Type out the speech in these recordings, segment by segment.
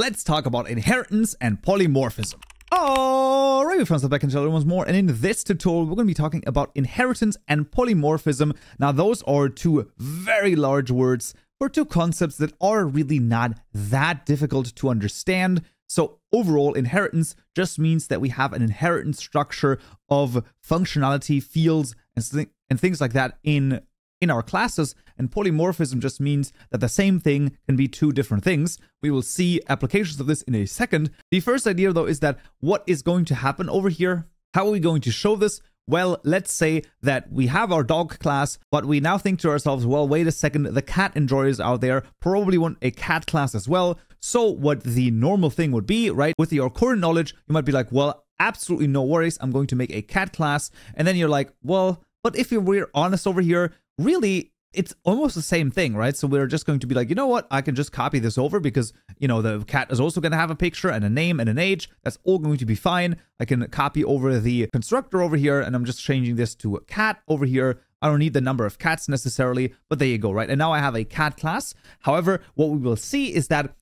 let's talk about inheritance and polymorphism. Alright, we found back in the channel once more, and in this tutorial we're going to be talking about inheritance and polymorphism. Now those are two very large words for two concepts that are really not that difficult to understand. So overall, inheritance just means that we have an inherent structure of functionality, fields, and things like that in our classes, and polymorphism just means that the same thing can be two different things. We will see applications of this in a second. The first idea, though, is that what is going to happen over here? How are we going to show this? Well, let's say that we have our dog class, but we now think to ourselves, well, wait a second, the cat enjoyers out there probably want a cat class as well. So what the normal thing would be, right? With your current knowledge, you might be like, well, absolutely no worries, I'm going to make a cat class. And then you're like, well, but if we're honest over here, really, it's almost the same thing, right? So we're just going to be like, you know what? I can just copy this over because, you know, the cat is also going to have a picture and a name and an age. That's all going to be fine. I can copy over the constructor over here, and I'm just changing this to a cat over here. I don't need the number of cats necessarily, but there you go, right? And now I have a cat class. However, what we will see is that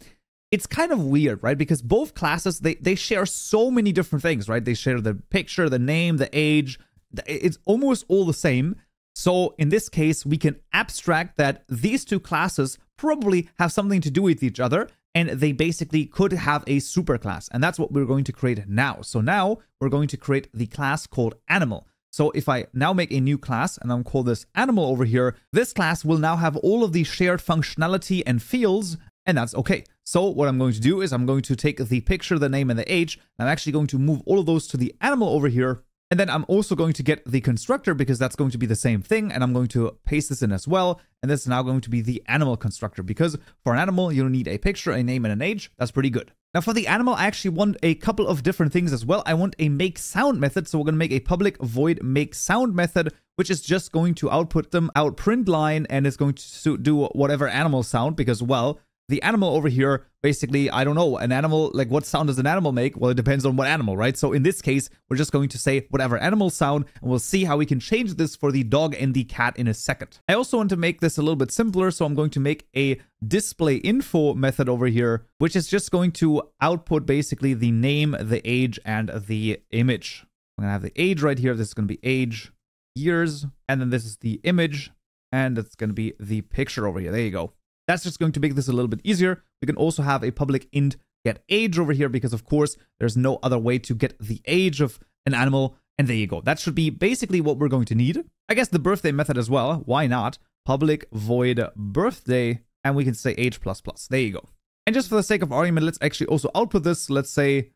it's kind of weird, right? Because both classes, they share so many different things, right? They share the picture, the name, the age. It's almost all the same. So in this case, we can abstract that these two classes probably have something to do with each other, and they basically could have a superclass. And that's what we're going to create now. So now we're going to create the class called Animal. So if I now make a new class and I'm call this Animal over here, this class will now have all of the shared functionality and fields, and that's okay. So what I'm going to do is I'm going to take the picture, the name, and the age. And I'm actually going to move all of those to the Animal over here. And then I'm also going to get the constructor because that's going to be the same thing. And I'm going to paste this in as well. And this is now going to be the animal constructor because for an animal, you'll need a picture, a name, and an age. That's pretty good. Now for the animal, I actually want a couple of different things as well. I want a make sound method. So we're going to make a public void make sound method, which is just going to output them out print line. And it's going to do whatever animal sound because, well, the animal over here, basically, I don't know, an animal, like what sound does an animal make? Well, it depends on what animal, right? So in this case, we're just going to say whatever animal sound, and we'll see how we can change this for the dog and the cat in a second. I also want to make this a little bit simpler, so I'm going to make a display info method over here, which is just going to output basically the name, the age, and the image. I'm going to have the age right here. This is going to be age, years, and then this is the image, and it's going to be the picture over here. There you go. That's just going to make this a little bit easier. We can also have a public int get age over here because, of course, there's no other way to get the age of an animal. And there you go. That should be basically what we're going to need. I guess the birthday method as well. Why not? Public void birthday. And we can say age plus plus. There you go. And just for the sake of argument, let's actually also output this. Let's say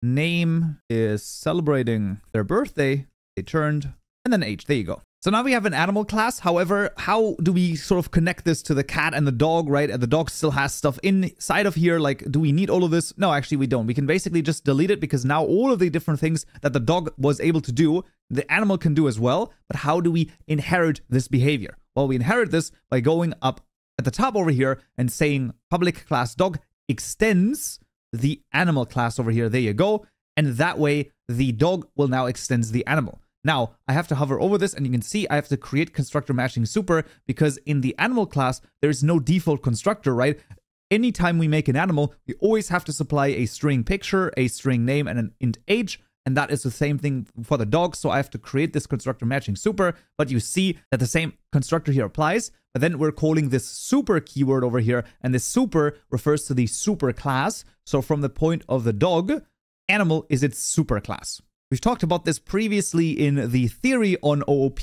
name is celebrating their birthday. They turned. And then age. There you go. So now we have an animal class. However, how do we sort of connect this to the cat and the dog, right? And the dog still has stuff inside of here. Like, do we need all of this? No, actually we don't. We can basically just delete it because now all of the different things that the dog was able to do, the animal can do as well. But how do we inherit this behavior? Well, we inherit this by going up at the top over here and saying public class dog extends the animal class over here. There you go. And that way the dog will now extend the animal. Now, I have to hover over this and you can see I have to create constructor matching super because in the animal class, there's no default constructor, right? Anytime we make an animal, we always have to supply a string picture, a string name, and an int age. And that is the same thing for the dog. So I have to create this constructor matching super, but you see that the same constructor here applies. But then we're calling this super keyword over here. And this super refers to the super class. So from the point of the dog, animal is its super class. We've talked about this previously in the theory on OOP,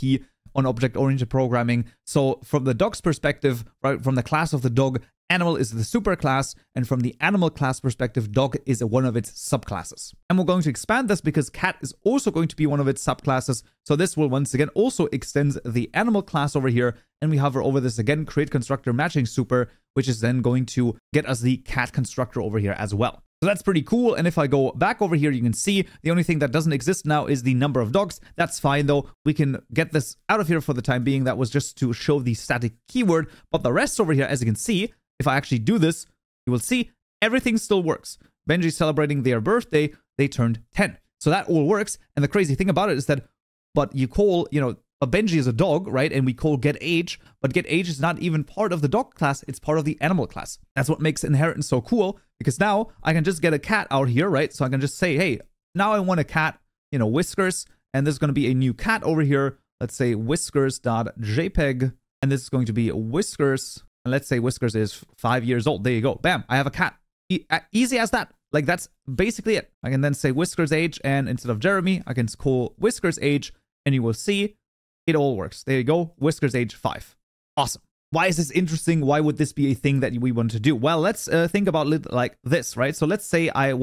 on object-oriented programming. So from the dog's perspective, right, from the class of the dog, animal is the superclass, and from the animal class perspective, dog is one of its subclasses. And we're going to expand this because cat is also going to be one of its subclasses. So this will once again also extend the animal class over here, and we hover over this again, create constructor matching super, which is then going to get us the cat constructor over here as well. So that's pretty cool. And if I go back over here, you can see the only thing that doesn't exist now is the number of dogs. That's fine though. We can get this out of here for the time being. That was just to show the static keyword. But the rest over here, as you can see, if I actually do this, you will see everything still works. Benji celebrating their birthday, they turned 10. So that all works. And the crazy thing about it is that, but you call, you know, a Benji is a dog, right? And we call get age, but get age is not even part of the dog class. It's part of the animal class. That's what makes inheritance so cool. Because now I can just get a cat out here, right? So I can just say, hey, now I want a cat, you know, Whiskers. And there's going to be a new cat over here. Let's say whiskers.jpg. And this is going to be Whiskers. And let's say Whiskers is 5 years old. There you go. Bam, I have a cat. Easy as that. Like, that's basically it. I can then say Whiskers age, and instead of Jeremy, I can call Whiskers age, and you will see it all works. There you go. Whiskers age 5. Awesome. Why is this interesting? Why would this be a thing that we want to do? Well, let's think about it like this, right? So let's say I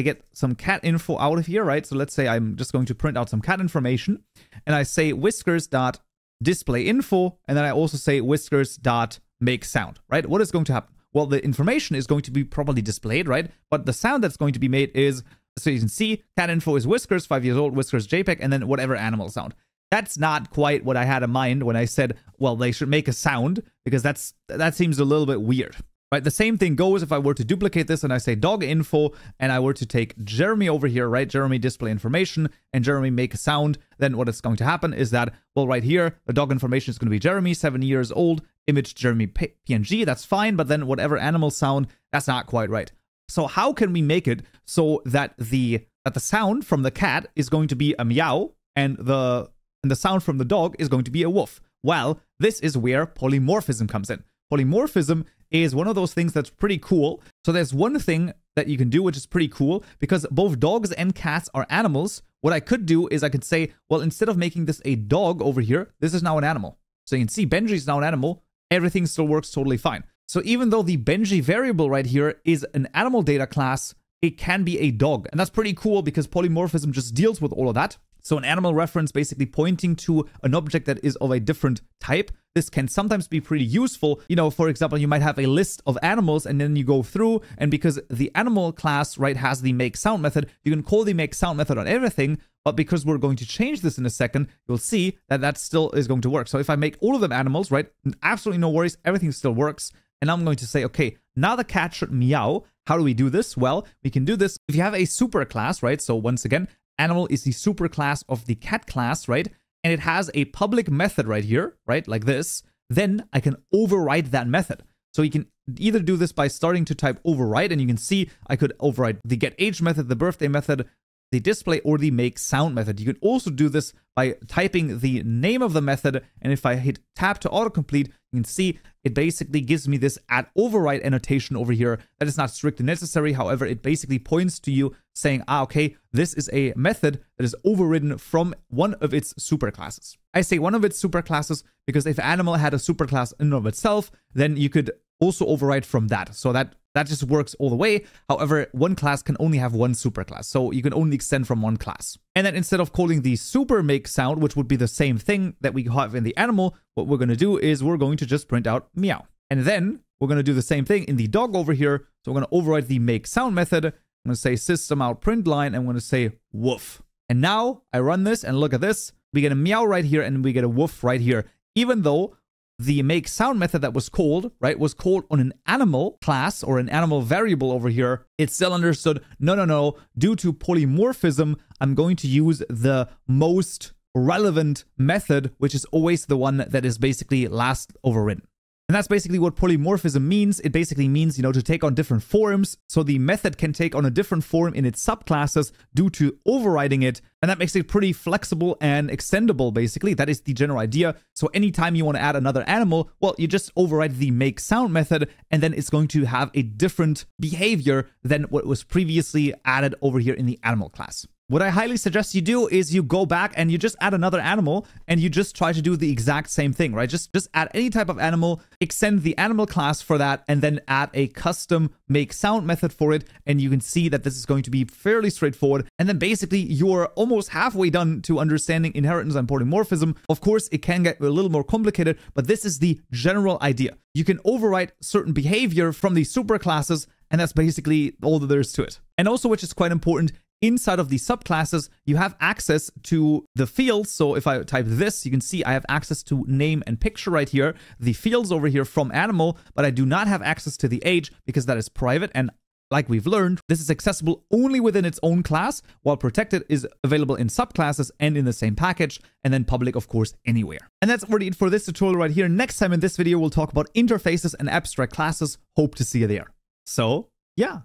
get some cat info out of here, right? So let's say I'm just going to print out some cat information, and I say whiskers.displayInfo, and then I also say whiskers.makeSound, right? What is going to happen? Well, the information is going to be properly displayed, right? But the sound that's going to be made is, so you can see, cat info is Whiskers, 5 years old, Whiskers JPEG, and then whatever animal sound. That's not quite what I had in mind when I said, well, they should make a sound, because that seems a little bit weird, right? The same thing goes if I were to duplicate this and I say dog info, and I were to take Jeremy over here, right? Jeremy display information and Jeremy make a sound. Then what is going to happen is that, well, right here, the dog information is going to be Jeremy, 7 years old, image Jeremy PNG, that's fine. But then whatever animal sound, that's not quite right. So how can we make it so that the sound from the cat is going to be a meow, and the sound from the dog is going to be a woof? Well, this is where polymorphism comes in. Polymorphism is one of those things that's pretty cool. So there's one thing that you can do, which is pretty cool, because both dogs and cats are animals. What I could do is I could say, well, instead of making this a dog over here, this is now an animal. So you can see Benji's now an animal. Everything still works totally fine. So even though the Benji variable right here is an animal data class, it can be a dog. And that's pretty cool because polymorphism just deals with all of that. So an animal reference basically pointing to an object that is of a different type. This can sometimes be pretty useful. You know, for example, you might have a list of animals and then you go through, and because the animal class, right, has the make sound method, you can call the make sound method on everything. But because we're going to change this in a second, you'll see that that still is going to work. So if I make all of them animals, right, absolutely no worries, everything still works. And I'm going to say, okay, now the cat should meow. How do we do this? Well, we can do this if you have a super class, right? So once again, animal is the superclass of the cat class, right? And it has a public method right here, right? Like this. Then I can override that method. So you can either do this by starting to type override, and you can see I could override the get age method, the birthday method, the display, or the make sound method. You can also do this by typing the name of the method. And if I hit tab to autocomplete, you can see it basically gives me this add override annotation over here. That is not strictly necessary. However, it basically points to you saying, ah, okay, this is a method that is overridden from one of its superclasses. I say one of its superclasses because if animal had a superclass in and of itself, then you could also override from that. So that just works all the way. However, one class can only have one superclass. So you can only extend from one class. And then instead of calling the super make sound, which would be the same thing that we have in the animal, what we're going to do is we're going to just print out meow. And then we're going to do the same thing in the dog over here. So we're going to override the make sound method. I'm going to say system out print line. I'm going to say woof. And now I run this and look at this. We get a meow right here and we get a woof right here. Even though the make sound method that was called, right, was called on an animal class or an animal variable over here, it's still understood, no, due to polymorphism, I'm going to use the most relevant method, which is always the one that is basically last overridden. And that's basically what polymorphism means. It basically means, you know, to take on different forms. So the method can take on a different form in its subclasses due to overriding it. And that makes it pretty flexible and extendable, basically. That is the general idea. So anytime you want to add another animal, well, you just override the make sound method, and then it's going to have a different behavior than what was previously added over here in the animal class. What I highly suggest you do is you go back and you just add another animal and you just try to do the exact same thing, right? Just add any type of animal, extend the animal class for that, and then add a custom make sound method for it. And you can see that this is going to be fairly straightforward. And then basically you're almost halfway done to understanding inheritance and polymorphism. Of course, it can get a little more complicated, but this is the general idea. You can override certain behavior from the superclasses, and that's basically all that there is to it. And also, which is quite important, inside of the subclasses, you have access to the fields. So if I type this, you can see I have access to name and picture right here, the fields over here from animal, but I do not have access to the age because that is private. And like we've learned, this is accessible only within its own class, while protected is available in subclasses and in the same package, and then public, of course, anywhere. And that's already it for this tutorial right here. Next time in this video, we'll talk about interfaces and abstract classes. Hope to see you there. So yeah.